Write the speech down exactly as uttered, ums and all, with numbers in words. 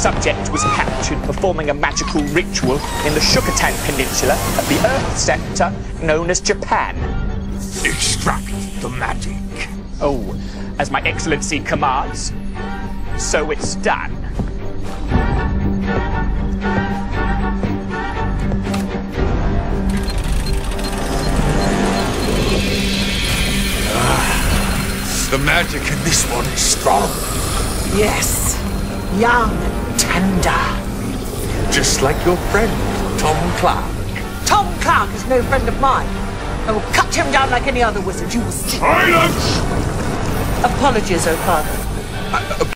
subject was captured performing a magical ritual in the Shukotan Peninsula at the Earth Sector known as Japan. Extract the magic. Oh, as my Excellency commands. So it's done. The magic in this one is strong. Yes, young and tender. Just like your friend, Tom Clark. Tom Clark is no friend of mine. I will cut him down like any other wizard, you will see. Silence! Apologies, O'Connor.